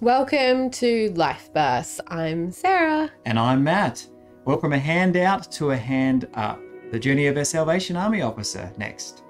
Welcome to Life Bursts. I'm Sarah. And I'm Matt. Welcome a hand out to a hand up. The journey of a Salvation Army officer next.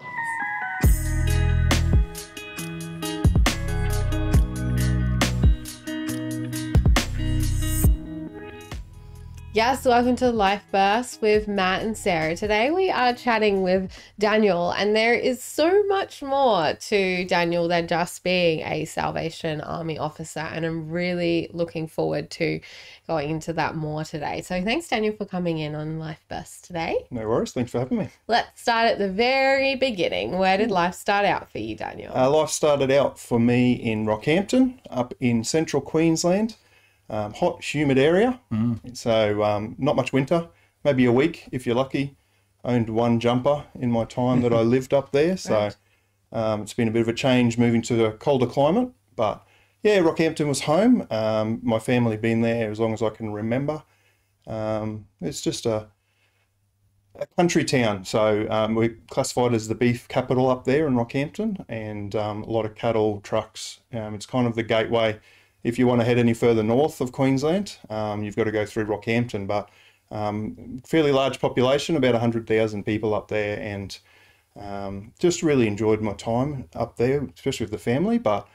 Yes, welcome to Life Bursts with Matt and Sarah. Today we are chatting with Daniel, and there is so much more to Daniel than just being a Salvation Army officer, and I'm really looking forward to going into that more today. So thanks, Daniel, for coming in on Life Bursts today. No worries. Thanks for having me. Let's start at the very beginning. Where did life start out for you, Daniel? Life started out for me in Rockhampton, up in central Queensland. Hot, humid area, so not much winter, maybe a week if you're lucky. Owned one jumper in my time that I lived up there, so right. It's been a bit of a change moving to a colder climate, but yeah, Rockhampton was home. My family been there as long as I can remember. It's just a country town, so we're classified as the beef capital up there in Rockhampton, and a lot of cattle, trucks. It's kind of the gateway. If you want to head any further north of Queensland, you've got to go through Rockhampton, but fairly large population, about 100,000 people up there, and just really enjoyed my time up there, especially with the family. But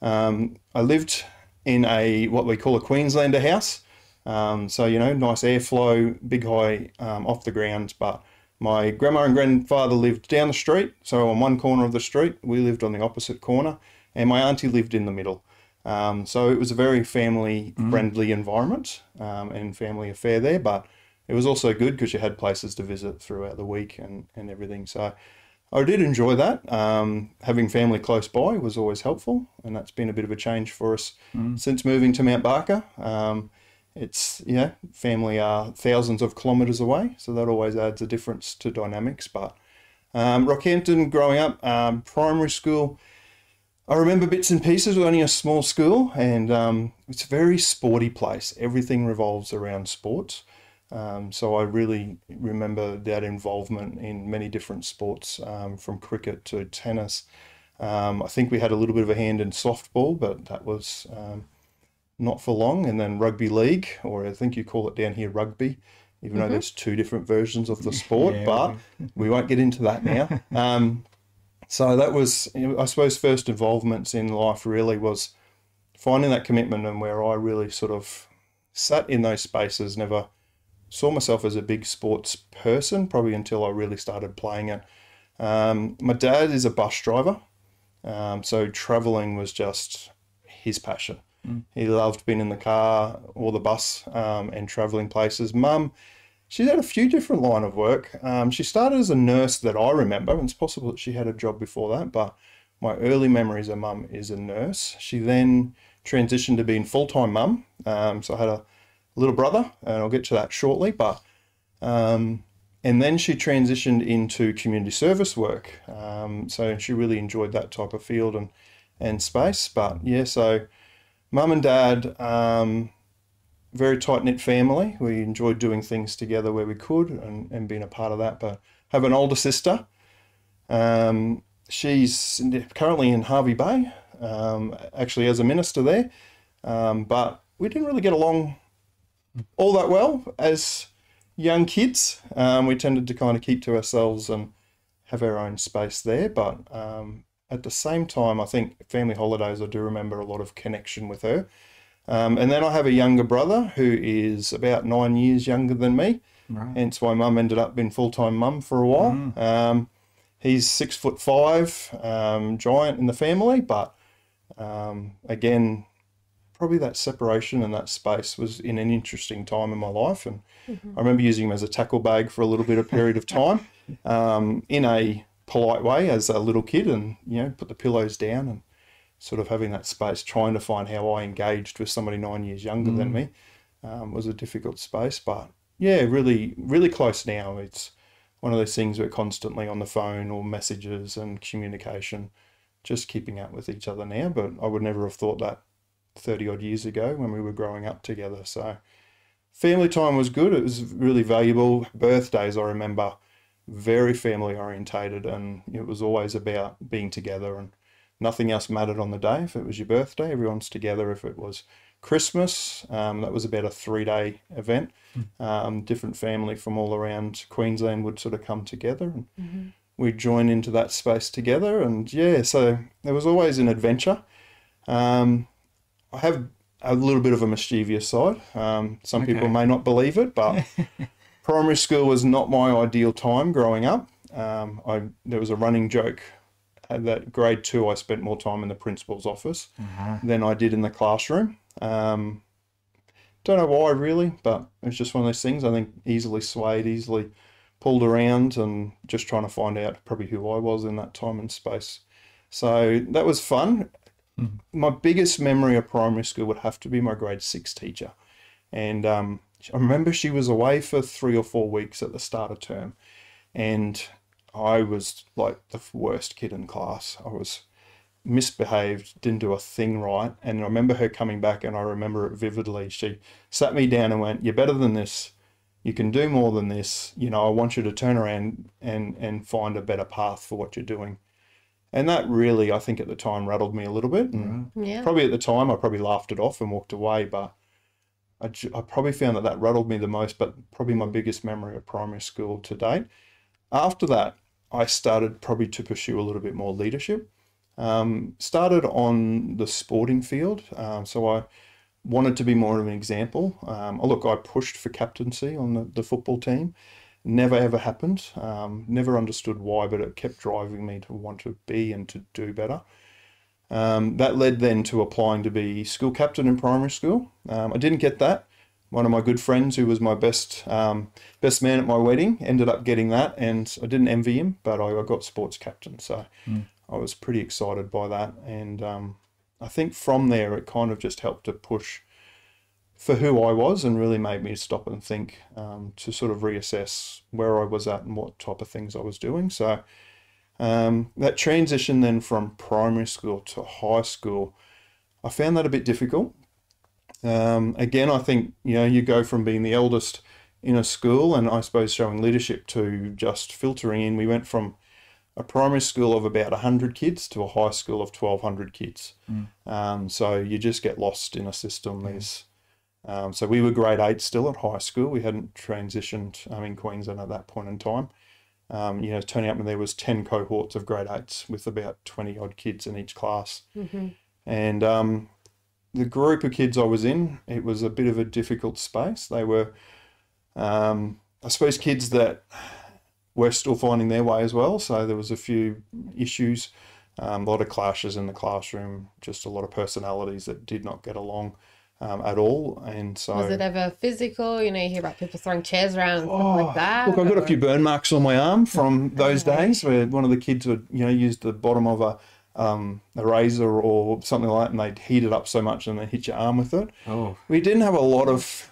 I lived in a, what we call a Queenslander house. So, you know, nice airflow, big high off the ground. But my grandma and grandfather lived down the street. So on one corner of the street, we lived on the opposite corner, and my auntie lived in the middle. So it was a very family-friendly environment and family affair there, but it was also good because you had places to visit throughout the week and everything. So I did enjoy that. Having family close by was always helpful, and that's been a bit of a change for us since moving to Mount Barker. It's, you know, family are thousands of kilometres away, so that always adds a difference to dynamics. But Rockhampton, growing up, primary school, I remember bits and pieces with only a small school, and it's a very sporty place. Everything revolves around sports. So I really remember that involvement in many different sports, from cricket to tennis. I think we had a little bit of a hand in softball, but that was not for long. And then rugby league, or I think you call it down here rugby, even though there's two different versions of the sport, yeah, but we won't get into that now. So that was, I suppose, first involvements in life really was finding that commitment, and where I really sort of sat in those spaces, never saw myself as a big sports person, probably until I really started playing it. My dad is a bus driver, so travelling was just his passion. He loved being in the car or the bus and travelling places. Mum, she's had a few different lines of work. She started as a nurse that I remember, and it's possible that she had a job before that, but my early memories of mum is a nurse. She then transitioned to being full-time mum. So I had a little brother, and I'll get to that shortly, but, and then she transitioned into community service work. So she really enjoyed that type of field and space, but yeah, so mum and dad, very tight-knit family. We enjoyed doing things together where we could and being a part of that. But I have an older sister. She's currently in Harvey Bay, actually as a minister there. But we didn't really get along all that well as young kids. We tended to kind of keep to ourselves and have our own space there. But at the same time, I think family holidays, I do remember a lot of connection with her. And then I have a younger brother who is about 9 years younger than me. Right. Hence why mum ended up being full-time mum for a while. He's 6'5", giant in the family. But again, probably that separation and that space was in an interesting time in my life. And I remember using him as a tackle bag for a little bit of period of time in a polite way as a little kid, and, you know, put the pillows down and sort of having that space, trying to find how I engaged with somebody 9 years younger than me was a difficult space. But yeah, really, really close now. It's one of those things we're constantly on the phone or messages and communication, just keeping up with each other now. But I would never have thought that 30 odd years ago when we were growing up together. So family time was good. It was really valuable. Birthdays, I remember, very family orientated, and it was always about being together and Nothing else mattered on the day. If it was your birthday, everyone's together. If it was Christmas, that was about a 3-day event. Different family from all around Queensland would sort of come together, and we'd join into that space together. And yeah, so there was always an adventure. I have a little bit of a mischievous side. Some people may not believe it, but primary school was not my ideal time growing up. There was a running joke that grade 2 I spent more time in the principal's office than I did in the classroom. Don't know why really, but it was just one of those things. I think easily swayed, easily pulled around, and just trying to find out probably who I was in that time and space. So that was fun. My biggest memory of primary school would have to be my grade 6 teacher, and I remember she was away for 3 or 4 weeks at the start of term, and I was like the worst kid in class. I was misbehaved, didn't do a thing right. And I remember her coming back, and I remember it vividly. She sat me down and went, "You're better than this. You can do more than this. You know, I want you to turn around and find a better path for what you're doing." And that really, I think at the time, rattled me a little bit. And probably at the time, I probably laughed it off and walked away. But I probably found that rattled me the most, but probably my biggest memory of primary school to date. After that, I started probably to pursue a little bit more leadership. Started on the sporting field, so I wanted to be more of an example. Look, I pushed for captaincy on the football team. Never ever happened. Never understood why, but it kept driving me to want to be and to do better. That led then to applying to be school captain in primary school. I didn't get that. One of my good friends, who was my best man at my wedding, ended up getting that, and I didn't envy him, but I got sports captain, so I was pretty excited by that. And I think from there it kind of just helped to push for who I was, and really made me stop and think, to sort of reassess where I was at and what type of things I was doing. So that transition then from primary school to high school, I found that a bit difficult. Again, I think, you know, you go from being the eldest in a school and I suppose showing leadership to just filtering in. We went from a primary school of about 100 kids to a high school of 1,200 kids. So you just get lost in a system. So we were grade 8 still at high school. We hadn't transitioned in Queensland at that point in time. You know, turning up, and there was 10 cohorts of grade 8s with about 20 odd kids in each class. And the group of kids I was in, it was a bit of a difficult space. They were, I suppose, kids that were still finding their way as well. So there was a few issues, a lot of clashes in the classroom, just a lot of personalities that did not get along at all. And so, was it ever physical? You know, you hear about people throwing chairs around and stuff like that. Look, I've got a few burn marks on my arm from those days where one of the kids would, you know, use the bottom of a razor or something like that, and they'd heat it up so much and then hit your arm with it. We didn't have a lot of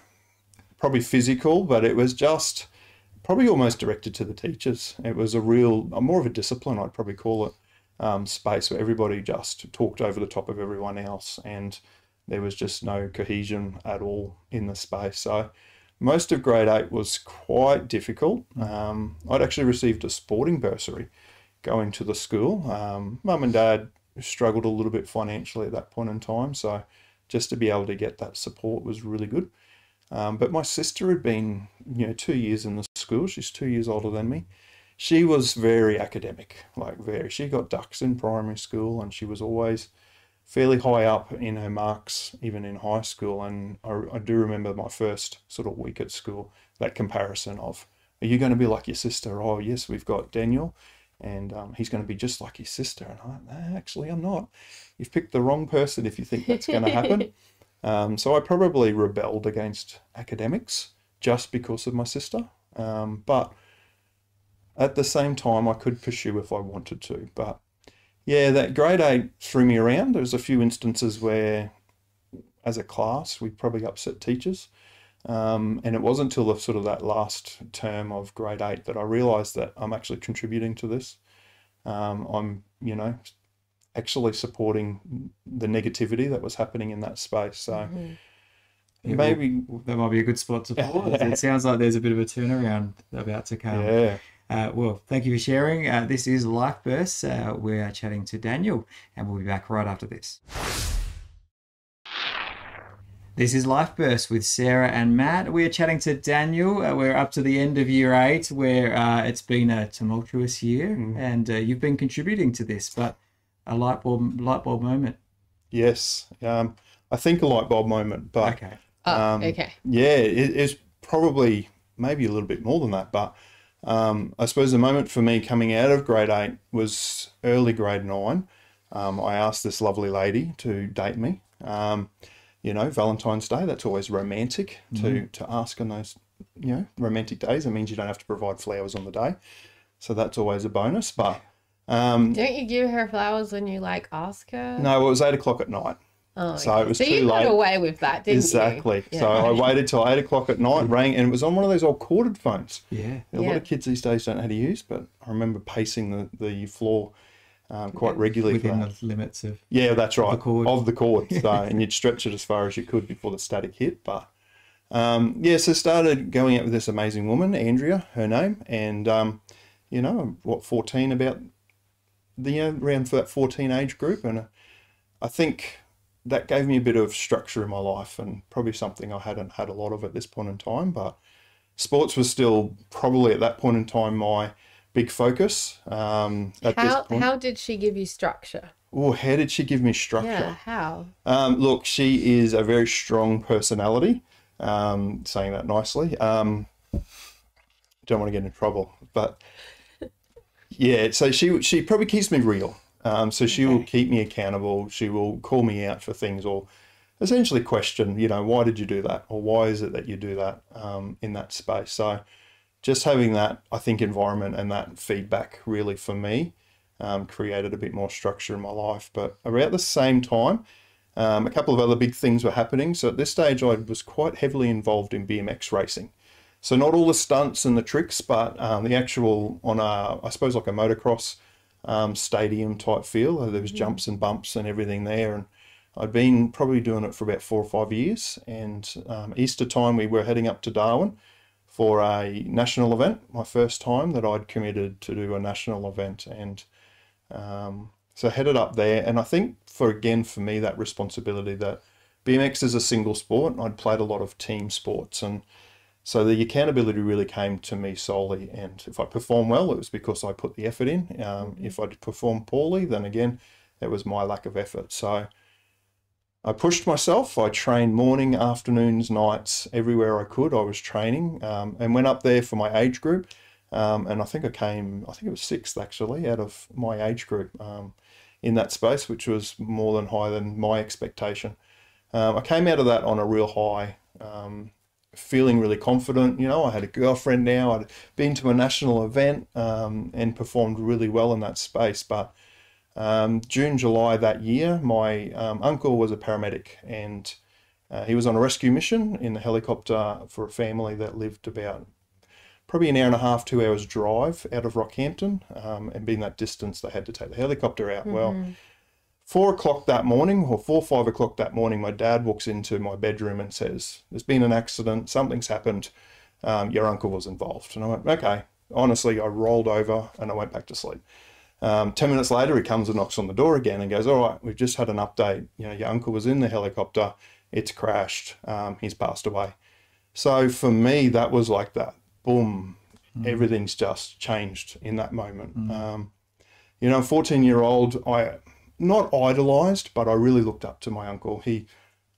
probably physical, but it was just probably almost directed to the teachers. It was a real, more of a discipline, I'd probably call it, space where everybody just talked over the top of everyone else, and there was just no cohesion at all in the space. So most of grade 8 was quite difficult. I'd actually received a sporting bursary going to the school. Mum and Dad struggled a little bit financially at that point in time, so just to be able to get that support was really good. But my sister had been, you know, 2 years in the school. She's 2 years older than me. She was very academic, like very. She got ducks in primary school, and she was always fairly high up in her marks, even in high school. And I do remember my first sort of week at school, that comparison of, are you going to be like your sister? Oh, yes, we've got Daniel, and he's going to be just like his sister. And I'm, actually, I'm not. You've picked the wrong person if you think that's going to happen. So I probably rebelled against academics just because of my sister. But at the same time, I could pursue if I wanted to. But yeah, that grade 8 threw me around. There was a few instances where, as a class, we probably upset teachers. And it wasn't until sort of that last term of grade 8 that I realised that I'm actually contributing to this. I'm, you know, actually supporting the negativity that was happening in that space. So maybe that might be a good spot to pause. It sounds like there's a bit of a turnaround about to come. Well, thank you for sharing. This is Life Bursts. We are chatting to Daniel, and we'll be back right after this. This is Life Burst with Sarah and Matt. We are chatting to Daniel. We're up to the end of Year 8, where it's been a tumultuous year, and you've been contributing to this, but a light bulb moment. Yes, I think a light bulb moment, but okay. Yeah, it's probably maybe a little bit more than that, but I suppose the moment for me coming out of grade 8 was early grade 9. I asked this lovely lady to date me. You know, Valentine's Day, that's always romantic to ask on those, you know, romantic days. It means you don't have to provide flowers on the day. So that's always a bonus. But don't you give her flowers when you, like, ask her? No, it was 8 o'clock at night. Oh, so okay. It was so too late. So you got away with that, didn't you? Exactly. Yeah. So I waited till 8 o'clock at night, rang, and it was on one of those old corded phones. Yeah. A lot of kids these days don't know how to use, but I remember pacing the floor quite regularly within the limits of the cord, so, and you'd stretch it as far as you could before the static hit. But yeah, so started going out with this amazing woman, Andrea, her name, and you know what, 14, about the around for that 14 age group, and I think that gave me a bit of structure in my life, and probably something I hadn't had a lot of at this point in time. But sports was still probably at that point in time my big focus. How did she give you structure? Oh, how did she give me structure? Yeah, how? Look, she is a very strong personality, saying that nicely. Don't want to get in trouble, but yeah, so she probably keeps me real. So she will keep me accountable. She will call me out for things, or essentially question, you know, why did you do that? Or why is it that you do that in that space? So just having that, I think, environment and that feedback really for me created a bit more structure in my life. But around the same time, a couple of other big things were happening. So at this stage, I was quite heavily involved in BMX racing. So not all the stunts and the tricks, but the actual, on a, I suppose, like a motocross stadium type feel. There was jumps and bumps and everything there. And I'd been probably doing it for about 4 or 5 years. And Easter time, we were heading up to Darwin for a national event, my first time that I'd committed to do a national event. And so headed up there, and I think for me, that responsibility that BMX is a single sport, and I'd played a lot of team sports, and so the accountability really came to me solely. And if I performed well, it was because I put the effort in. If I performed poorly, then again, it was my lack of effort. So I pushed myself. I trained morning, afternoons, nights, everywhere I could. I was training and went up there for my age group. And I think I think it was 6th actually out of my age group in that space, which was more than higher than my expectation. I came out of that on a real high, feeling really confident. You know, I had a girlfriend now. I'd been to a national event and performed really well in that space. But June, July that year, my uncle was a paramedic, and he was on a rescue mission in the helicopter for a family that lived about probably an hour and a half, 2 hours drive out of Rockhampton, and being that distance, they had to take the helicopter out. Well, 4 o'clock that morning, or 4 or 5 o'clock that morning, my dad walks into my bedroom and says, "There's been an accident, something's happened, your uncle was involved." And I went, okay. Honestly, I rolled over and I went back to sleep. 10 minutes later, he comes and knocks on the door again and goes, "All right, we've just had an update. You know, your uncle was in the helicopter. It's crashed. He's passed away." So for me, that was like that. Boom. Everything's just changed in that moment. You know, 14-year-old, I not idolized, but I really looked up to my uncle. He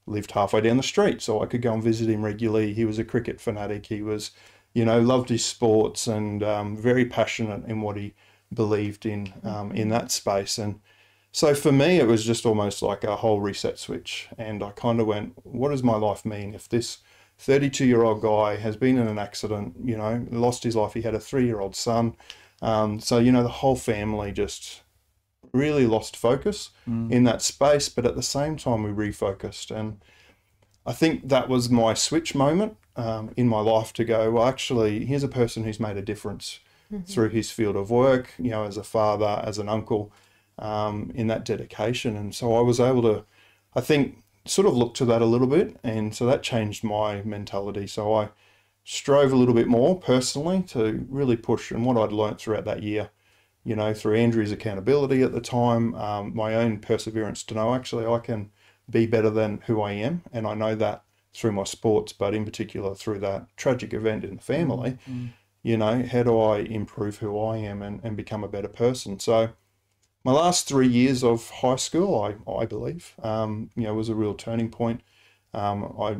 lived halfway down the street, so I could go and visit him regularly. He was a cricket fanatic. He was, you know, loved his sports and very passionate in what he believed in that space. And so for me, it was just almost like a whole reset switch, and I kind of went, what does my life mean if this 32-year-old guy has been in an accident, you know, lost his life? He had a 3-year-old son, so you know, the whole family just really lost focus in that space. But at the same time, we refocused, and I think that was my switch moment in my life to go, well, actually, here's a person who's made a difference through his field of work, you know, as a father, as an uncle, in that dedication. And so I was able to, I think, sort of look to that a little bit. And so that changed my mentality. So I strove a little bit more personally to really push, and what I'd learned throughout that year, you know, through Andrew's accountability at the time, my own perseverance to know actually I can be better than who I am. And I know that through my sports, but in particular through that tragic event in the family, you know, how do I improve who I am and become a better person? So my last 3 years of high school, I believe, you know, was a real turning point. I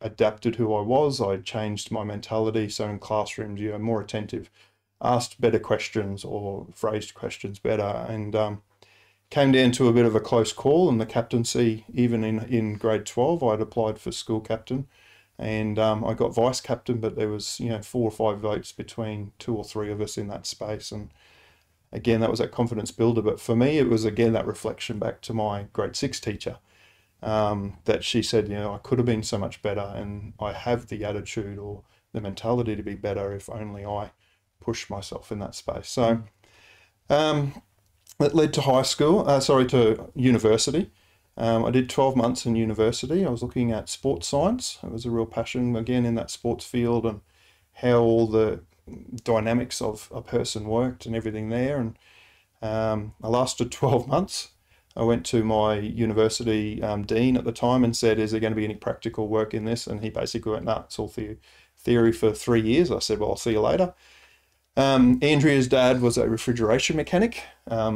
adapted who I was. I changed my mentality. So in classrooms, you know, more attentive, asked better questions or phrased questions better, and came down to a bit of a close call in the captaincy. Even in grade 12, I'd applied for school captain, and I got vice captain, but there was, you know, 4 or 5 votes between 2 or 3 of us in that space. And again, that was that confidence builder. But for me, it was again that reflection back to my grade 6 teacher. That she said, you know, I could have been so much better, and I have the attitude or the mentality to be better if only I push myself in that space. So that led to high school, to university. I did 12 months in university. I was looking at sports science. It was a real passion, again, in that sports field and how all the dynamics of a person worked and everything there. And I lasted 12 months. I went to my university dean at the time and said, is there going to be any practical work in this? And he basically went, no, it's all theory for 3 years. I said, well, I'll see you later. Andrea's dad was a refrigeration mechanic,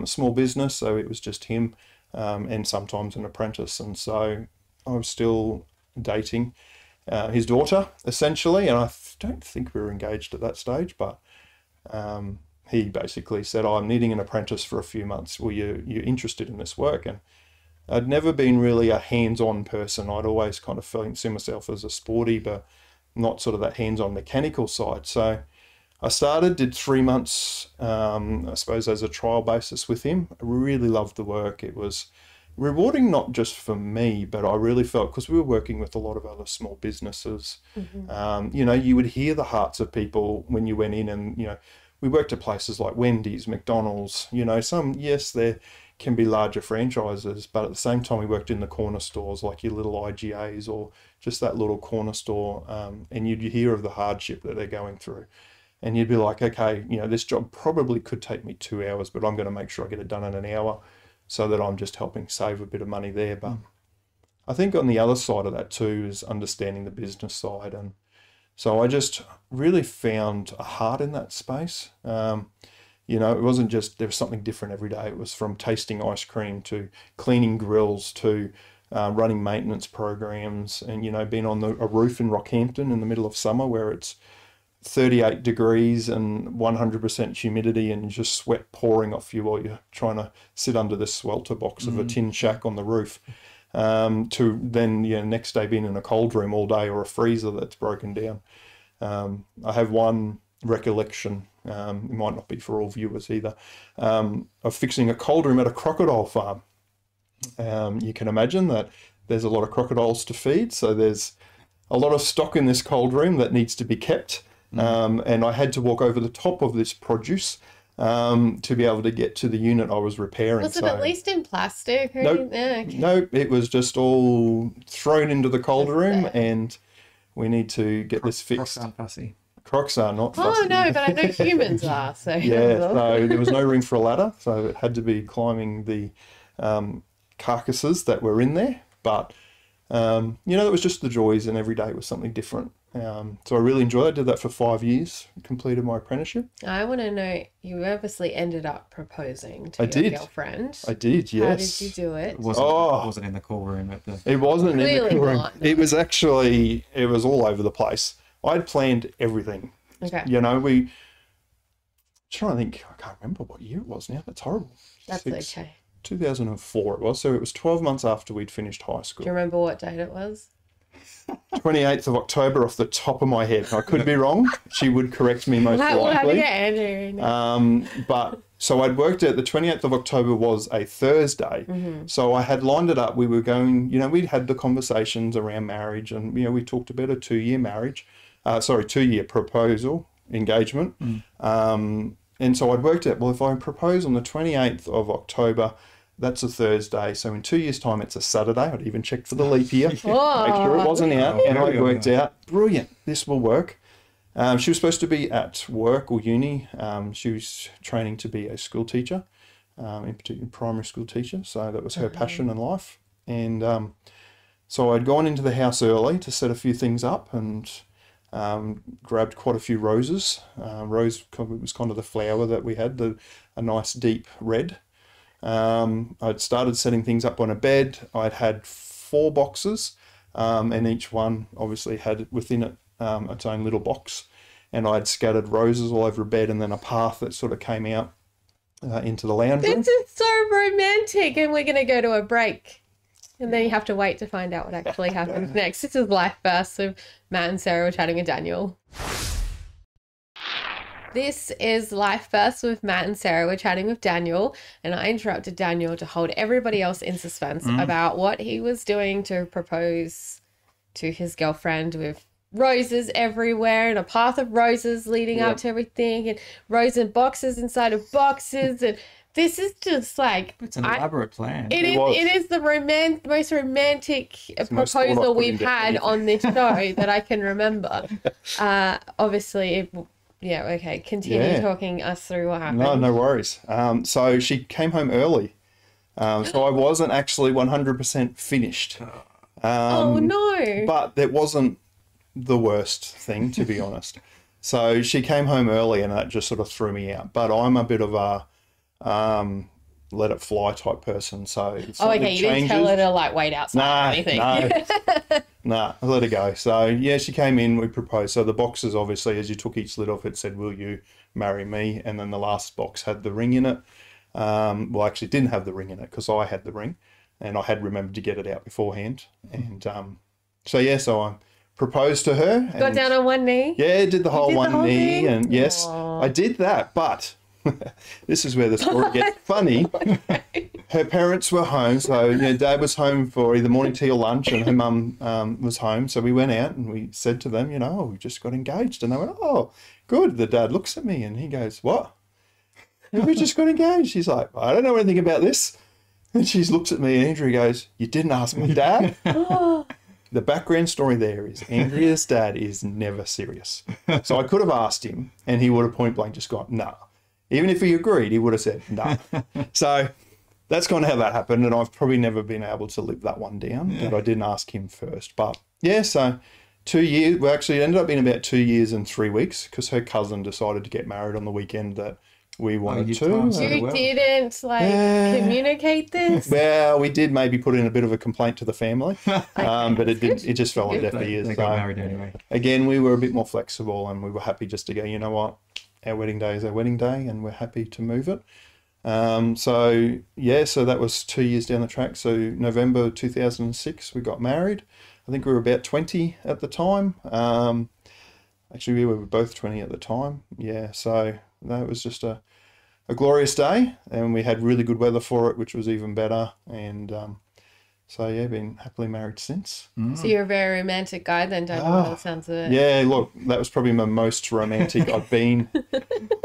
small business, so it was just him and sometimes an apprentice. And so I was still dating his daughter, essentially, and I don't think we were engaged at that stage, but he basically said, I'm needing an apprentice for a few months. Well, you're interested in this work? And I'd never been really a hands-on person. I'd always kind of seen myself as a sporty, but not sort of that hands-on mechanical side. So I did 3 months, I suppose, as a trial basis with him. I really loved the work. It was rewarding, not just for me, but I really felt, because we were working with a lot of other small businesses, you know, you would hear the hearts of people when you went in, and, you know, we worked at places like Wendy's, McDonald's, you know, yes, there can be larger franchises, but at the same time we worked in the corner stores, like your little IGAs or just that little corner store, and you'd hear of the hardship that they're going through. And you'd be like, okay, you know, this job probably could take me 2 hours, but I'm going to make sure I get it done in an hour so that I'm just helping save a bit of money there. But I think on the other side of that too is understanding the business side, and so I just really found a heart in that space. You know, it wasn't just, there was something different every day. It was from tasting ice cream to cleaning grills to running maintenance programs, and, you know, being on a roof in Rockhampton in the middle of summer where it's 38 degrees and 100% humidity and just sweat pouring off you while you're trying to sit under the swelter box of a tin shack on the roof. To then, you know, next day being in a cold room all day or a freezer that's broken down. I have one recollection, it might not be for all viewers either, of fixing a cold room at a crocodile farm. You can imagine that there's a lot of crocodiles to feed, so there's a lot of stock in this cold room that needs to be kept. And I had to walk over the top of this produce to be able to get to the unit I was repairing. Was it at least in plastic? Nope, nope, it was just all thrown into the cold room, and we need to get this fixed. Crocs aren't fussy. Crocs are not fussy. Oh, no, but I know humans are. So yeah, so there was no room for a ladder, so it had to be climbing the carcasses that were in there. But, you know, it was just the joys, and every day was something different. So I really enjoyed it. I did that for 5 years, completed my apprenticeship. I want to know, you obviously ended up proposing to your girlfriend. I did, yes. How did you do it? It wasn't in the cool room at the... It wasn't really in the cool room. It was actually, it was all over the place. I'd planned everything. Okay. You know, I'm trying to think, I can't remember what year it was now. That's horrible. That's okay. 2004 it was. So it was 12 months after we'd finished high school. Do you remember what date it was? 28th of October off the top of my head. I could be wrong. She would correct me most likely. But so I'd worked out the 28th of October was a Thursday. So I had lined it up. We were going, you know, we'd had the conversations around marriage, and, you know, we talked about a 2-year marriage, 2-year proposal, engagement. And so I'd worked out, well, if I propose on the 28th of October, that's a Thursday, so in 2 years' time it's a Saturday. I'd even checked for the leap year, make sure it wasn't out, and I worked out, brilliant, this will work. She was supposed to be at work or uni. She was training to be a school teacher, in particular primary school teacher. So that was her passion in life. And so I'd gone into the house early to set a few things up and grabbed quite a few roses. Rose was kind of the flower that we had, a nice deep red. I'd started setting things up on a bed. I'd had 4 boxes, and each one obviously had within it its own little box, and I'd scattered roses all over a bed and then a path that sort of came out into the lounge room. This is so romantic, and we're going to go to a break. And then you have to wait to find out what actually happens next. This is Life Bursts of Matt and Sarah. We're chatting with Daniel. This is Life Bursts with Matt and Sarah. We're chatting with Daniel, and I interrupted Daniel to hold everybody else in suspense about what he was doing to propose to his girlfriend with roses everywhere and a path of roses leading up to everything, and roses in boxes inside of boxes and... This is just like... It's an elaborate plan. It is the most romantic proposal we've had on this show that I can remember. Obviously, continue talking us through what happened. No worries. So she came home early. So I wasn't actually 100% finished. Oh, no. But that wasn't the worst thing, to be honest. So she came home early, and that just sort of threw me out. But I'm a bit of a... let it fly type person. So you didn't tell her to like wait outside or anything. No, I let her go. So yeah, she came in, we proposed. So the boxes, obviously, as you took each lid off, it said, "Will you marry me?" And then the last box had the ring in it. Well, actually, it didn't have the ring in it because I had the ring, and I had remembered to get it out beforehand. And so I proposed to her. Got down on one knee. Yeah, did the whole one knee, and yes, I did that, but. This is where the story gets funny. Her parents were home, so Dad was home for either morning tea or lunch, and her mum was home. So we went out and we said to them, "Oh, we just got engaged." And they went, "Oh, good." The dad looks at me and he goes, "What? We just got engaged?" She's like, "I don't know anything about this." And she looks at me, and Andrew goes, "You didn't ask my dad?" The background story there is Andrea's dad is never serious. So I could have asked him, and he would have point blank just gone, "No." Even if he agreed, he would have said no. So that's kind of how that happened, and I've probably never been able to live that one down, that I didn't ask him first. But, yeah, so 2 years. Well, actually, it ended up being about 2 years and 3 weeks because her cousin decided to get married on the weekend that we wanted to. You didn't, communicate this? Well, we did maybe put in a bit of a complaint to the family, but it just fell on deaf ears. They got married anyway. Again, we were a bit more flexible, and we were happy just to go, you know what? Our wedding day is our wedding day, and we're happy to move it. So that was 2 years down the track. So November 2006, we got married. I think we were about 20 at the time. Actually, we were both 20 at the time. Yeah, so that was just a glorious day, and we had really good weather for it, which was even better. And been happily married since. So you're a very romantic guy then, don't you? That sounds a bit... Yeah, look, that was probably my most romantic I've been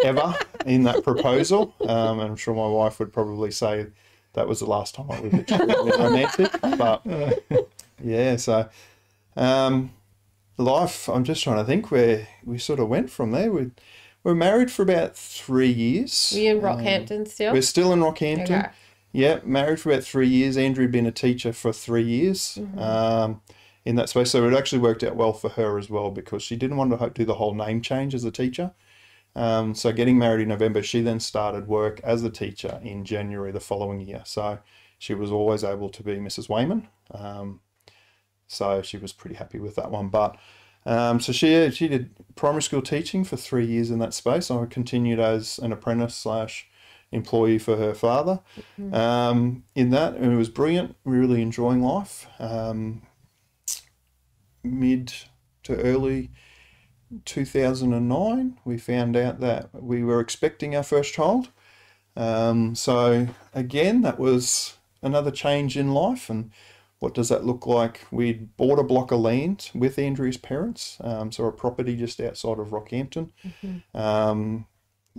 ever in that proposal. And I'm sure my wife would probably say that was the last time I was extremely romantic. But, life, I'm just trying to think where we sort of went from there. We're married for about 3 years. Were you in Rockhampton still? We're still in Rockhampton. Okay. Yeah, married for about 3 years. Andrew had been a teacher for 3 years in that space. So it actually worked out well for her as well because she didn't want to do the whole name change as a teacher. So getting married in November, she then started work as a teacher in January the following year. So she was always able to be Mrs. Wayman. So she was pretty happy with that one. But she did primary school teaching for 3 years in that space. I continued as an apprentice / employee for her father in that, and it was brilliant. Really enjoying life. Mid to early 2009, we found out that we were expecting our first child. So again, that was another change in life. And what does that look like? We'd bought a block of land with Andrew's parents, so a property just outside of Rockhampton.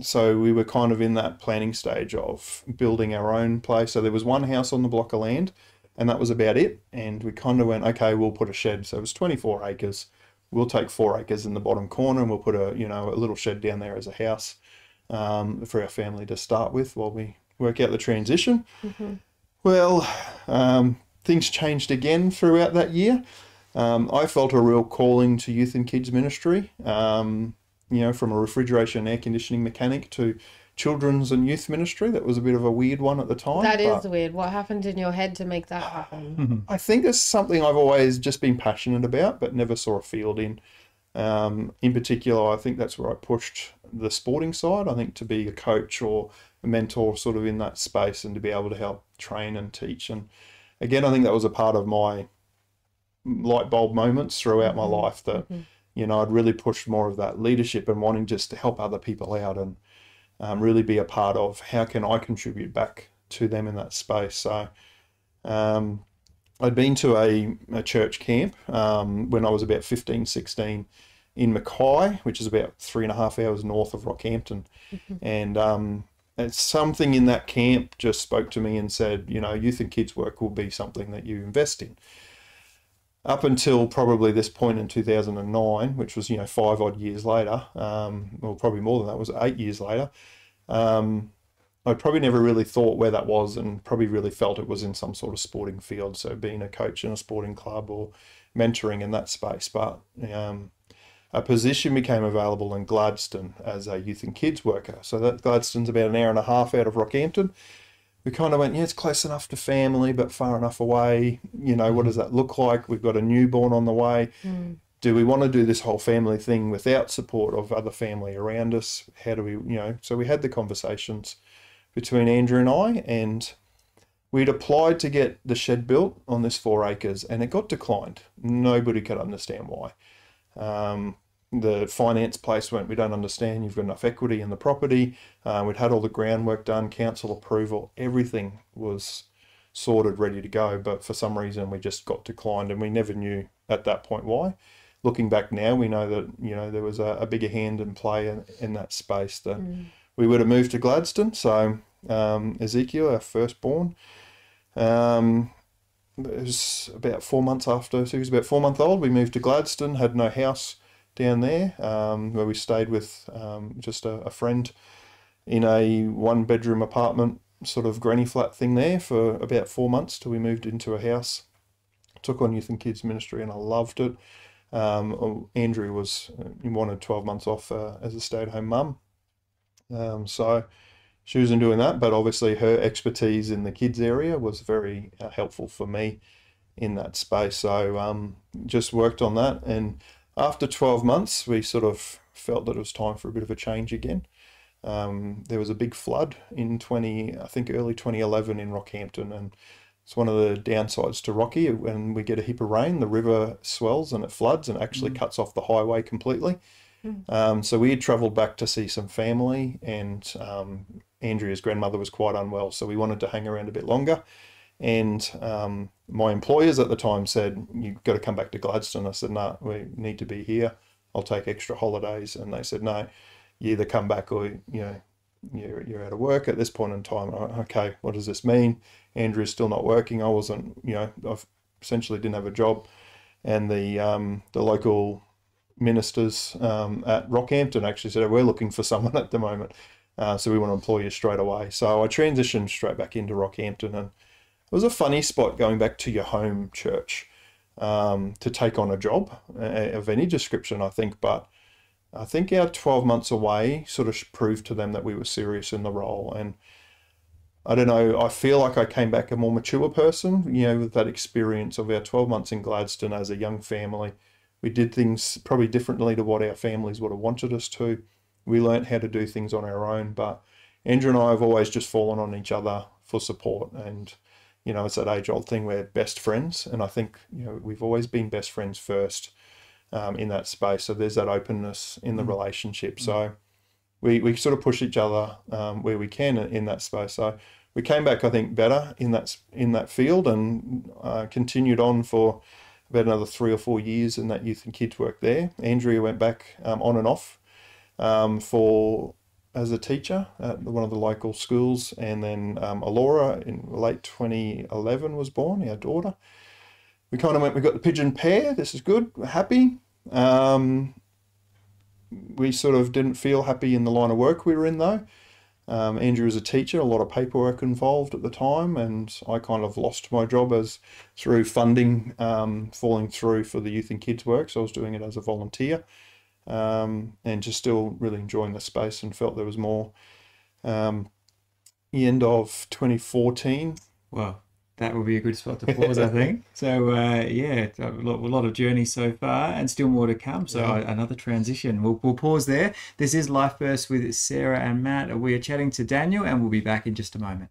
So we were kind of in that planning stage of building our own place. So there was one house on the block of land, and that was about it. And we kind of went, okay, we'll put a shed. So it was 24 acres, we'll take 4 acres in the bottom corner and we'll put a, you know, a little shed down there as a house for our family to start with while we work out the transition. Mm-hmm. Well, things changed again throughout that year. I felt a real calling to youth and kids ministry, you know, from a refrigeration and air conditioning mechanic to children's and youth ministry. That was a bit of a weird one at the time. That is weird. What happened in your head to make that happen? I think it's something I've always just been passionate about, but never saw a field in. In particular, I think that's where I pushed the sporting side. I think to be a coach or a mentor sort of in that space and to be able to help train and teach. And again, I think that was a part of my light bulb moments throughout my life that, you know, I'd really pushed more of that leadership and wanting just to help other people out and really be a part of how can I contribute back to them in that space. So I'd been to a church camp when I was about 15, 16 in Mackay, which is about 3.5 hours north of Rockhampton. And something in that camp just spoke to me and said, you know, youth and kids work will be something that you invest in. Up until probably this point in 2009, which was, you know, 5 odd years later, well, probably more than that, was 8 years later, I probably never really thought where that was and probably really felt it was in some sort of sporting field. So being a coach in a sporting club or mentoring in that space. But a position became available in Gladstone as a youth and kids worker. So that Gladstone's about 1.5 hours out of Rockhampton. We kind of went, yeah, it's close enough to family, but far enough away. You know, what does that look like? We've got a newborn on the way. Do we want to do this whole family thing without support of other family around us? How do we, you know, so we had the conversations between Andrew and I, and we'd applied to get the shed built on this 4 acres, and it got declined. Nobody could understand why. The finance place went, we don't understand, you've got enough equity in the property. We'd had all the groundwork done, council approval, everything was sorted, ready to go. But for some reason, we just got declined, and we never knew at that point why. Looking back now, we know that, you know, there was a bigger hand in play in that space that we would have moved to Gladstone. So Ezekiel, our firstborn, it was about 4 months after, so he was about 4 months old, we moved to Gladstone, had no house down there, where we stayed with just a friend in a one-bedroom apartment, sort of granny flat thing there for about 4 months till we moved into a house. Took on youth and kids ministry and I loved it. Andrew wanted 12 months off as a stay-at-home mum, so she was in doing that, but obviously her expertise in the kids area was very helpful for me in that space. So just worked on that, and after 12 months, we sort of felt that it was time for a bit of a change again. There was a big flood in early 2011 in Rockhampton, and it's one of the downsides to Rocky. When we get a heap of rain, the river swells and it floods and actually cuts off the highway completely. So we had travelled back to see some family, and Andrea's grandmother was quite unwell, so we wanted to hang around a bit longer. And my employers at the time said, you've got to come back to Gladstone. I said, no, we need to be here. I'll take extra holidays. And they said, no, you either come back or, you know, you're out of work at this point in time. I went, okay, what does this mean? Andrew's still not working. I wasn't, you know, I essentially didn't have a job. And the local ministers at Rockhampton actually said, we're looking for someone at the moment. So we want to employ you straight away. So I transitioned straight back into Rockhampton, and it was a funny spot going back to your home church to take on a job of any description, I think. But I think our 12 months away sort of proved to them that we were serious in the role. And I don't know, I feel like I came back a more mature person, you know, with that experience of our 12 months in Gladstone as a young family. We did things probably differently to what our families would have wanted us to. We learned how to do things on our own. But Andrew and I have always just fallen on each other for support, and you know, it's that age-old thing where best friends, and I think, you know, we've always been best friends first in that space. So there's that openness in the relationship. So we sort of push each other where we can in that space. So we came back, I think, better in that field, and continued on for about another 3 or 4 years in that youth and kids work there. Andrea went back on and off for as a teacher at one of the local schools, and then Allora in late 2011 was born, our daughter. We kind of went, we've got the pigeon pair, this is good, we're happy. We sort of didn't feel happy in the line of work we were in though. Andrew was a teacher, a lot of paperwork involved at the time, and I kind of lost my job as through funding falling through for the youth and kids work. So I was doing it as a volunteer, and just still really enjoying the space and felt there was more. The end of 2014. Wow, that would be a good spot to pause, I think. So yeah, a lot of journey so far and still more to come. So yeah. Another transition. We'll pause there. This is Life Bursts with Sarah and Matt. We are chatting to Daniel and we'll be back in just a moment.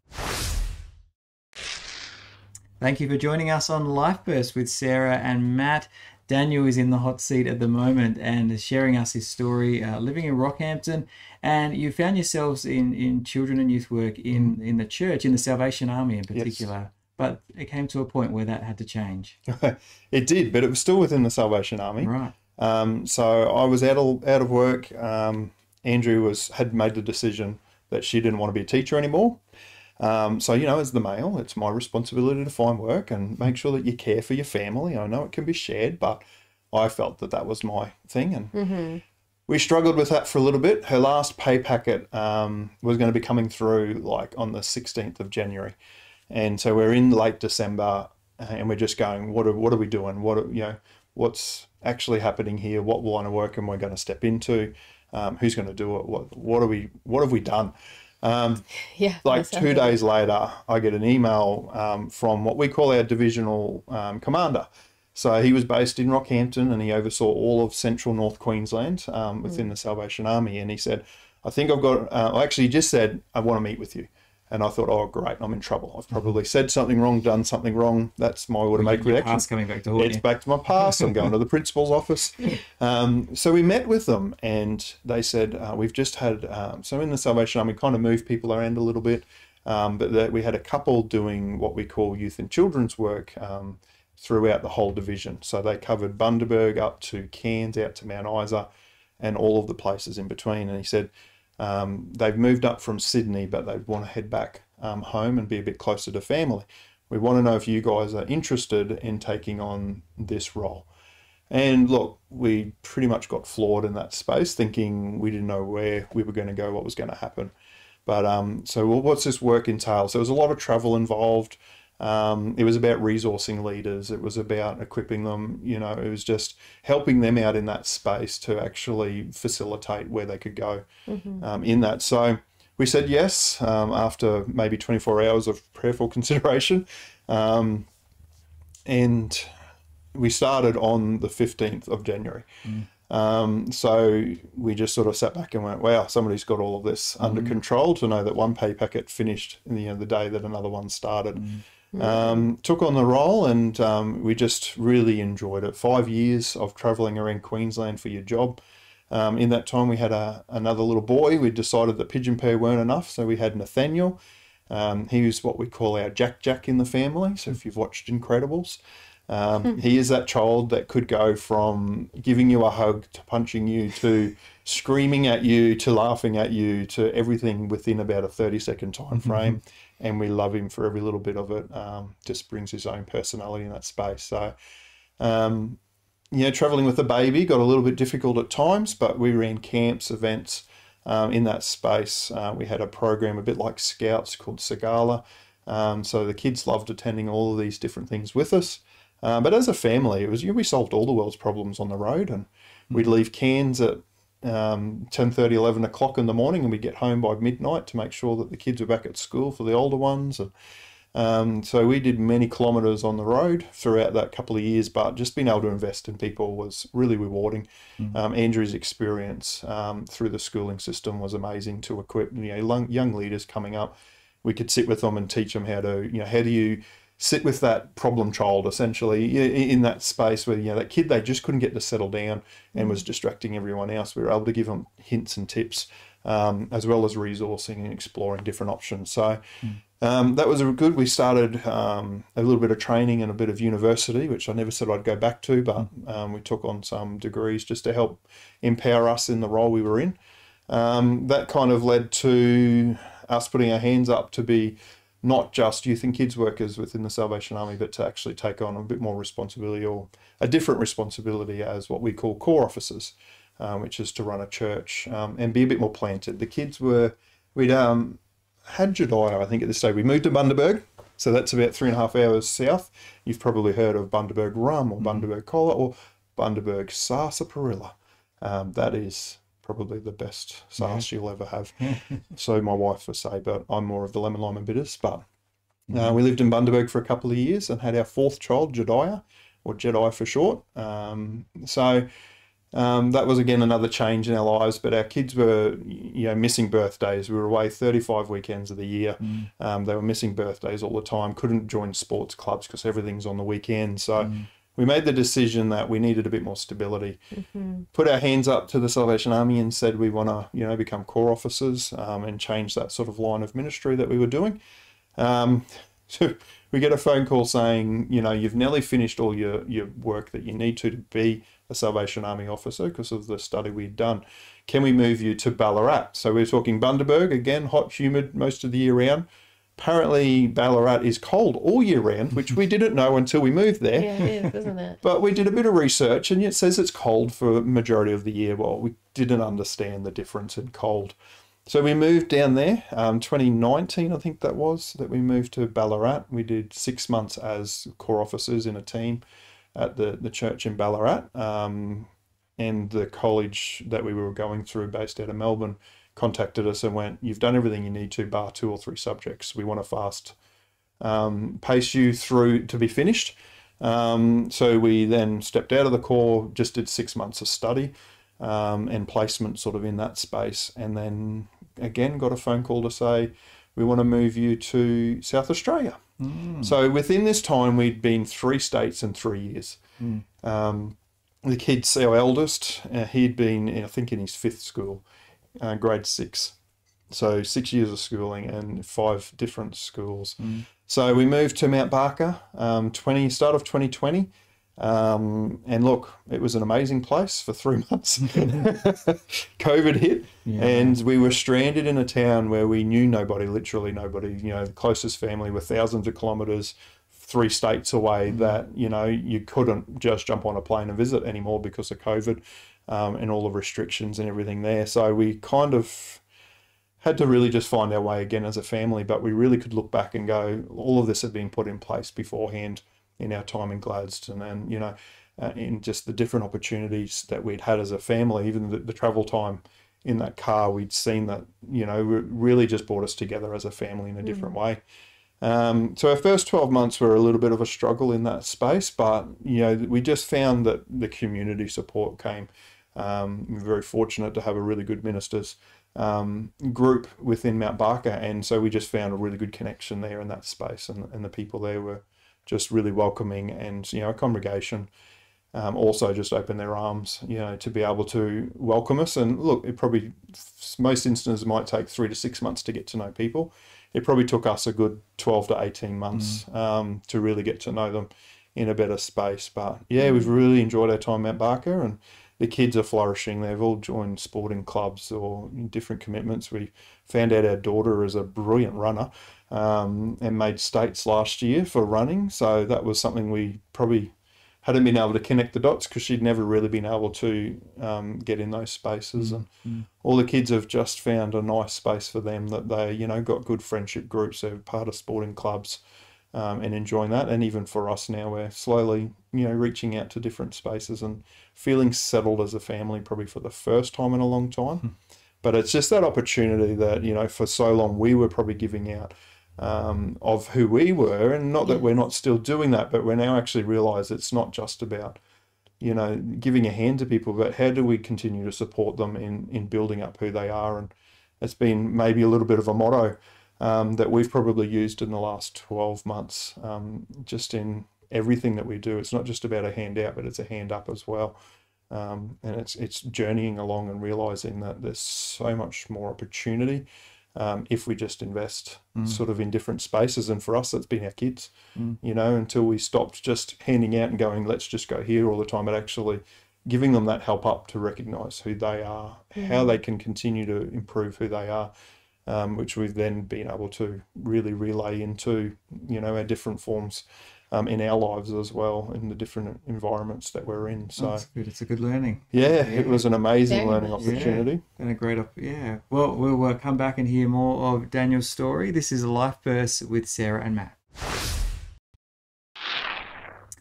Thank you for joining us on Life Bursts with Sarah and Matt. Daniel is in the hot seat at the moment and is sharing us his story, living in Rockhampton, and you found yourselves in children and youth work in the church, in the Salvation Army in particular. Yes. But it came to a point where that had to change. It did, but it was still within the Salvation Army. Right. So I was out of work. Andrew had made the decision that she didn't want to be a teacher anymore. So, you know, as the male, it's my responsibility to find work and make sure that you care for your family. I know it can be shared, but I felt that that was my thing. And we struggled with that for a little bit. Her last pay packet was going to be coming through like on the 16th of January. And so we're in late December and we're just going, what are we doing? What's actually happening here? What line of work am I going to step into? Who's going to do it? What have we done? Like 2 days later, I get an email from what we call our divisional commander. So he was based in Rockhampton and he oversaw all of central North Queensland within the Salvation Army. And he said, I think I've got, actually just said, I want to meet with you. And I thought, oh, great, I'm in trouble. I've probably said something wrong, done something wrong. That's my automatic reaction. It's coming back to haunt you. It's back to my past. I'm going to the principal's office. So we met with them and they said, we've just had, so in the Salvation Army, kind of moved people around a little bit, but that we had a couple doing what we call youth and children's work throughout the whole division. So they covered Bundaberg up to Cairns, out to Mount Isa and all of the places in between. And he said, they've moved up from Sydney, but they want to head back home and be a bit closer to family. We want to know if you guys are interested in taking on this role. And look, we pretty much got floored in that space, thinking we didn't know where we were going to go, what was going to happen. But so what's this work entail? So there was a lot of travel involved. It was about resourcing leaders. It was about equipping them. You know, it was just helping them out in that space to actually facilitate where they could go in that. So we said yes after maybe 24 hours of prayerful consideration. And we started on the 15th of January. So we just sort of sat back and went, wow, somebody's got all of this under control, to know that one pay packet finished in the end of the day that another one started. Took on the role and we just really enjoyed it. 5 years of travelling around Queensland for your job. In that time we had another little boy. We decided that pigeon pair weren't enough, so we had Nathaniel. He was what we call our Jack in the family. So if you've watched Incredibles, he is that child that could go from giving you a hug to punching you to screaming at you to laughing at you to everything within about a 30-second time frame. And we love him for every little bit of it. Just brings his own personality in that space. So, yeah, traveling with a baby got a little bit difficult at times, but we ran camps, events in that space. We had a program a bit like Scouts called Sagala. So the kids loved attending all of these different things with us. But as a family, it was we solved all the world's problems on the road, and we'd leave Cairns at 10:30, 11 o'clock in the morning, and we'd get home by midnight to make sure that the kids were back at school for the older ones. And so we did many kilometres on the road throughout that couple of years, but just being able to invest in people was really rewarding. Andrew's experience through the schooling system was amazing to equip young leaders coming up. We could sit with them and teach them how to how do you sit with that problem child, essentially, in that space where, that kid, they just couldn't get to settle down and was distracting everyone else. We were able to give them hints and tips, as well as resourcing and exploring different options. So that was good. We started a little bit of training and a bit of university, which I never said I'd go back to, but we took on some degrees just to help empower us in the role we were in. That kind of led to us putting our hands up to be not just youth and kids workers within the Salvation Army, but to actually take on a bit more responsibility, or a different responsibility, as what we call core officers, which is to run a church and be a bit more planted. The kids were, we'd had Jediah, I think at this stage. We moved to Bundaberg, so that's about 3.5 hours south. You've probably heard of Bundaberg Rum or Bundaberg Cola or Bundaberg Sarsaparilla. That is probably the best sauce you'll ever have. So my wife would say, but I'm more of the lemon, lime and bitters. But we lived in Bundaberg for a couple of years and had our fourth child, Jediah, or Jediah for short. That was again another change in our lives, but our kids were, you know, missing birthdays. We were away 35 weekends of the year. They were missing birthdays all the time, couldn't join sports clubs because everything's on the weekend. So we made the decision that we needed a bit more stability, put our hands up to the Salvation Army and said we want to, you know, become corps officers and change that sort of line of ministry that we were doing. So we get a phone call saying, you know, you've nearly finished all your work that you need to be a Salvation Army officer because of the study we'd done. Can we move you to Ballarat? So we're talking Bundaberg, again, hot, humid most of the year round. Apparently Ballarat is cold all year round, which we didn't know until we moved there. Yeah, it is, isn't it? But we did a bit of research and it says it's cold for the majority of the year. Well, we didn't understand the difference in cold. So we moved down there, 2019, I think that was, that we moved to Ballarat. We did 6 months as corps officers in a team at the church in Ballarat. And the college that we were going through based out of Melbourne contacted us and went, you've done everything you need to bar 2 or 3 subjects. We want to fast pace you through to be finished. So we then stepped out of the corps, just did 6 months of study and placement sort of in that space. And then again, got a phone call to say, we want to move you to South Australia. So within this time, we'd been 3 states in 3 years. The kids, our eldest, he'd been, I think, in his 5th school. Grade 6, so 6 years of schooling and 5 different schools. So we moved to Mount Barker, start of 2020, and look, it was an amazing place for 3 months. COVID hit, and we were stranded in a town where we knew nobody, literally nobody. You know, the closest family were thousands of kilometres, 3 states away. That, you know, you couldn't just jump on a plane and visit anymore because of COVID. And all the restrictions and everything there. So we kind of had to really just find our way again as a family, but we really could look back and go, all of this had been put in place beforehand in our time in Gladstone, and, you know, in just the different opportunities that we'd had as a family, even the travel time in that car, we'd seen that, you know, really just brought us together as a family in a different way. So our first 12 months were a little bit of a struggle in that space, but, you know, we just found that the community support came. We're very fortunate to have a really good ministers group within Mount Barker, and so we just found a really good connection there in that space, and the people there were just really welcoming, and, you know, a congregation also just opened their arms, you know, to be able to welcome us. And look, it probably, most instances might take 3 to 6 months to get to know people. It probably took us a good 12 to 18 months to really get to know them in a better space. But yeah, we've really enjoyed our time at Mount Barker, and the kids are flourishing. They've all joined sporting clubs or different commitments. We found out our daughter is a brilliant runner and made states last year for running. So that was something we probably hadn't been able to connect the dots because she'd never really been able to get in those spaces. And all the kids have just found a nice space for them that they, you know, got good friendship groups. They're part of sporting clubs and enjoying that. And even for us now, we're slowly, you know, reaching out to different spaces and feeling settled as a family, probably for the first time in a long time. But it's just that opportunity that, you know, for so long we were probably giving out of who we were, and not that we're not still doing that, but we're now actually realize it's not just about, you know, giving a hand to people, but how do we continue to support them in building up who they are. And it's been maybe a little bit of a motto that we've probably used in the last 12 months, just in everything that we do. It's not just about a handout, but it's a hand up as well. And it's journeying along and realizing that there's so much more opportunity if we just invest sort of in different spaces. And for us, that's been our kids, you know, until we stopped just handing out and going, let's just go here all the time, but actually giving them that help up to recognize who they are, how they can continue to improve who they are. which we've then been able to really relay into, you know, our different forms in our lives as well, in the different environments that we're in. So that's good. It's a good learning. Yeah, it was an amazing learning opportunity. And a great opportunity. Yeah. Well, we'll come back and hear more of Daniel's story. This is Life Bursts with Sarah and Matt.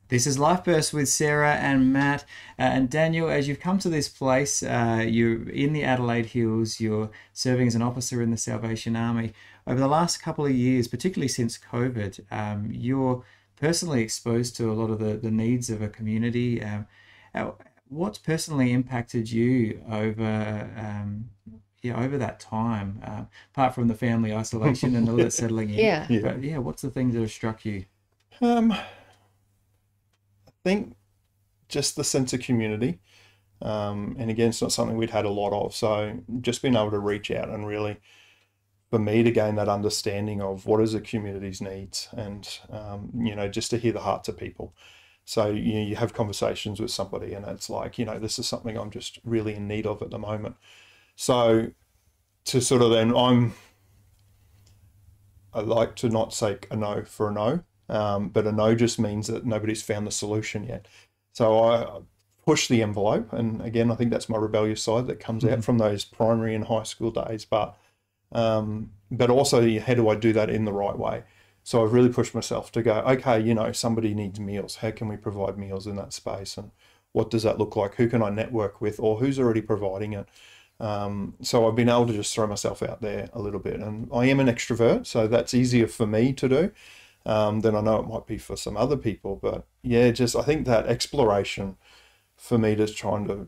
This is Life Bursts with Sarah and Matt. And Daniel, as you've come to this place, you're in the Adelaide Hills, you're serving as an officer in the Salvation Army. Over the last couple of years, particularly since COVID, you're personally exposed to a lot of the needs of a community. What's personally impacted you over over that time, apart from the family isolation and all that settling in? But what's the things that have struck you? I think just the sense of community, and again, it's not something we'd had a lot of, so just being able to reach out and really, for me, to gain that understanding of what is a community's needs, and you know, just to hear the hearts of people. So you have conversations with somebody and it's like, you know, this is something I'm just really in need of at the moment. So to sort of then, I like to not say a no for a no. But a no just means that nobody's found the solution yet. So I push the envelope. And again, I think that's my rebellious side that comes out from those primary and high school days. But also, how do I do that in the right way? So I've really pushed myself to go, okay, you know, somebody needs meals. How can we provide meals in that space? And what does that look like? Who can I network with, or who's already providing it? So I've been able to just throw myself out there a little bit. And I am an extrovert, so that's easier for me to do. Then I know it might be for some other people, but yeah, just I think that exploration for me, just trying to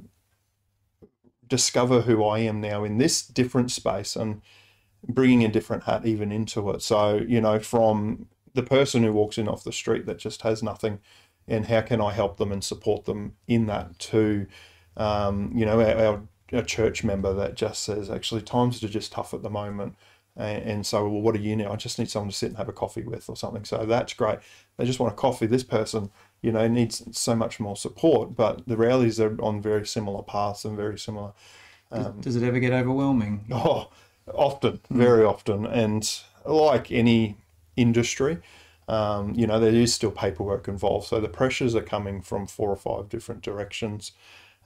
discover who I am now in this different space and bringing a different hat even into it. So, you know, from the person who walks in off the street that just has nothing, and how can I help them and support them in that, to, you know, our church member that just says, actually, times are just tough at the moment. And so, well, what do you need? I just need someone to sit and have a coffee with or something. So that's great. They just want a coffee. This person, you know, needs so much more support. But the realities are on very similar paths and very similar. Does it ever get overwhelming? Oh, often, very often. And like any industry, you know, there is still paperwork involved. So the pressures are coming from 4 or 5 different directions.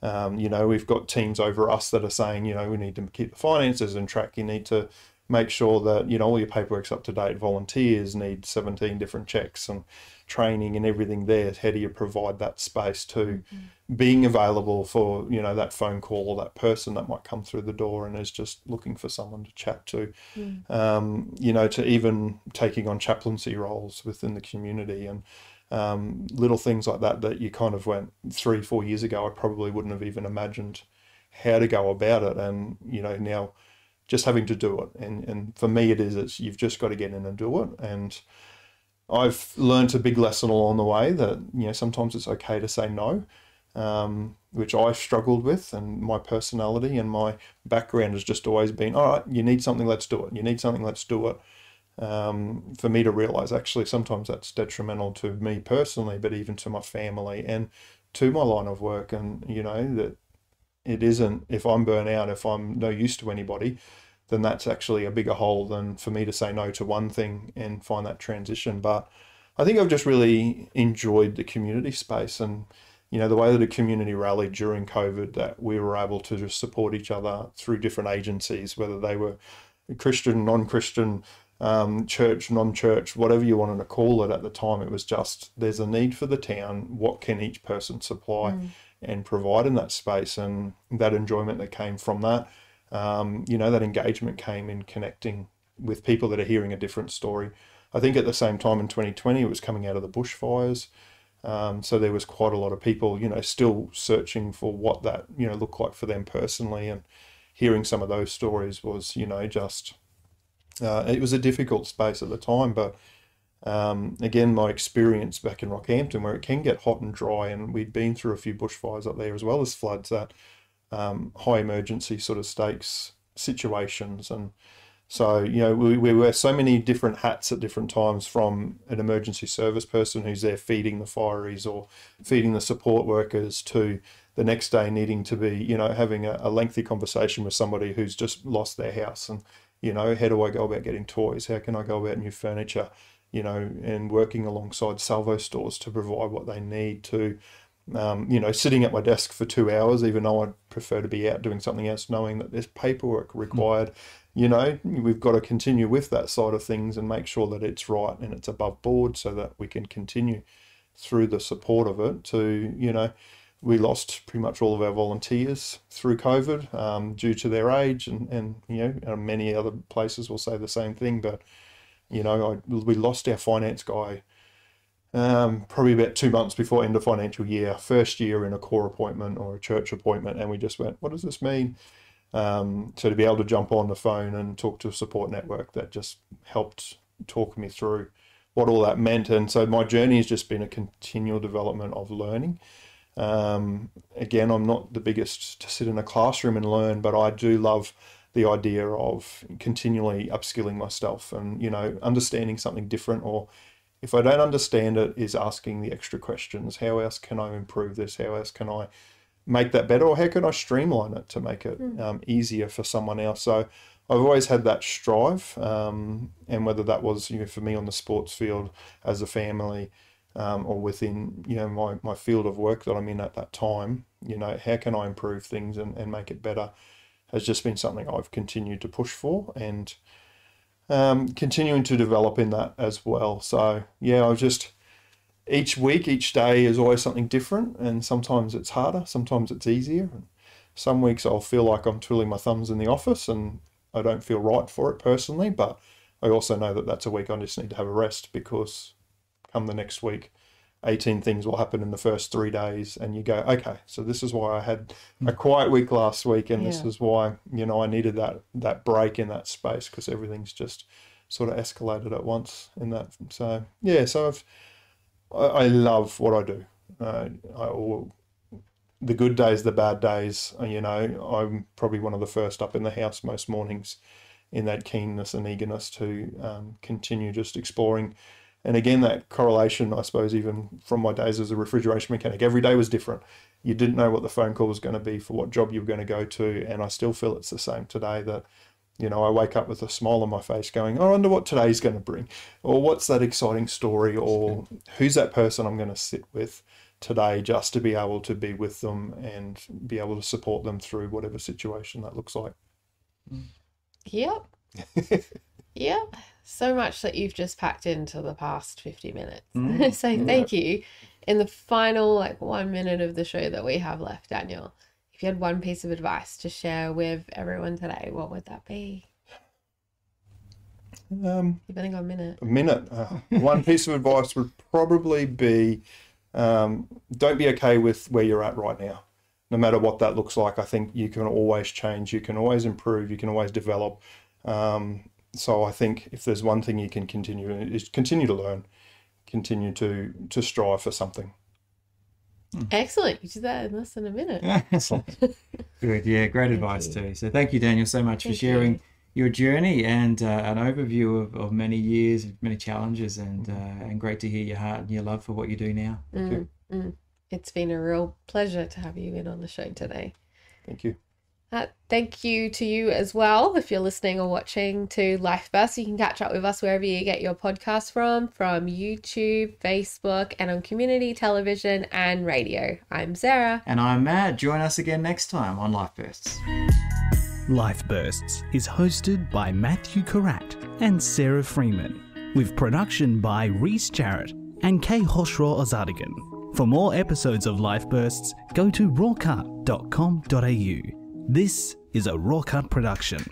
You know, we've got teams over us that are saying, you know, we need to keep the finances in track. You need to make sure that, you know, all your paperwork's up to date. Volunteers need 17 different checks and training and everything there. How do you provide that space to being available for, you know, that phone call or that person that might come through the door and is just looking for someone to chat to, you know, to even taking on chaplaincy roles within the community and little things like that, that you kind of went 3-4 years ago, I probably wouldn't have even imagined how to go about it. And, you know, now, just having to do it. And for me, it's you've just got to get in and do it. And I've learned a big lesson along the way that, you know, sometimes it's okay to say no, which I've struggled with, and my personality and my background has just always been, all right, you need something, let's do it. You need something, let's do it. For me to realize, actually, sometimes that's detrimental to me personally, but even to my family and to my line of work. And, you know, that it isn't, if I'm burnt out, if I'm no use to anybody, then that's actually a bigger hole than for me to say no to one thing and find that transition. But I think I've just really enjoyed the community space, and, you know, the way that a community rallied during COVID, that we were able to just support each other through different agencies, whether they were Christian, non-Christian, church, non-church, whatever you wanted to call it at the time. It was just, there's a need for the town. What can each person supply? And provide in that space, and that enjoyment that came from that, you know, that engagement came in connecting with people that are hearing a different story. I think at the same time in 2020, it was coming out of the bushfires. So there was quite a lot of people, you know, still searching for what that, you know, looked like for them personally. And hearing some of those stories was, you know, just, it was a difficult space at the time, but again, my experience back in Rockhampton, where it can get hot and dry, and we'd been through a few bushfires up there as well as floods, that high emergency sort of stakes situations. And so, you know, we wear so many different hats at different times, from an emergency service person who's there feeding the fireys or feeding the support workers, to the next day needing to be, you know, having a lengthy conversation with somebody who's just lost their house and You know, how do I go about getting toys? How can I go about new furniture? You know, and working alongside salvo stores to provide what they need to, you know, sitting at my desk for 2 hours, even though I'd prefer to be out doing something else, knowing that there's paperwork required. You know, we've got to continue with that side of things and make sure that it's right and it's above board so that we can continue through the support of it to, you know, we lost pretty much all of our volunteers through COVID due to their age and, you know, and many other places will say the same thing. But, you know, we lost our finance guy probably about 2 months before end of financial year, first year in a core appointment or a church appointment. And we just went, what does this mean? So to be able to jump on the phone and talk to a support network that just helped talk me through what all that meant. And so my journey has just been a continual development of learning. Again, I'm not the biggest to sit in a classroom and learn, but I do love the idea of continually upskilling myself and, you know, understanding something different, or if I don't understand it, is asking the extra questions. How else can I improve this? How else can I make that better? Or how can I streamline it to make it easier for someone else? So I've always had that strive. And whether that was, you know, for me on the sports field as a family, or within, you know, my field of work that I'm in at that time, you know, how can I improve things and make it better, has just been something I've continued to push for and continuing to develop in that as well. So yeah, I've just, each week, each day is always something different, and sometimes it's harder, sometimes it's easier. And some weeks I'll feel like I'm twiddling my thumbs in the office and I don't feel right for it personally, but I also know that that's a week I just need to have a rest, because come the next week, 18 things will happen in the first 3 days, and you go, okay, so this is why I had a quiet week last week, and this is why, you know, I needed that break in that space, because everything's just sort of escalated at once in that. So yeah, so I love what I do. The good days, the bad days, you know, I'm probably one of the first up in the house most mornings in that keenness and eagerness to continue just exploring. And again, that correlation, I suppose, even from my days as a refrigeration mechanic, every day was different. You didn't know what the phone call was going to be for what job you were going to go to. And I still feel it's the same today, that, you know, I wake up with a smile on my face going, I wonder what today's going to bring, or what's that exciting story, or who's that person I'm going to sit with today, just to be able to be with them and be able to support them through whatever situation that looks like. Yep. Yeah, so much that you've just packed into the past 50 minutes. So thank you. In the final, like, 1 minute of the show that we have left, Daniel, if you had one piece of advice to share with everyone today, what would that be? You've only got a minute. One piece of advice would probably be, don't be okay with where you're at right now. No matter what that looks like, I think you can always change, you can always improve, you can always develop. So I think if there's one thing you can continue, is continue to learn, continue to strive for something. Excellent. You did that in less than a minute. Excellent. Good. Yeah, great advice too. So thank you, Daniel, so much for sharing your journey and an overview of many years, many challenges, and great to hear your heart and your love for what you do now. It's been a real pleasure to have you in on the show today. Thank you. Thank you to you as well, if you're listening or watching, to Life Bursts. You can catch up with us wherever you get your podcast from YouTube, Facebook, and on community television and radio. I'm Sarah. And I'm Matt. Join us again next time on Life Bursts. Life Bursts is hosted by Matthew Carratt and Sarah Freeman, with production by Rhys Jarrett and K. Hoshro Ozadigan. For more episodes of Life Bursts, go to rawcut.com.au. This is a RawCut production.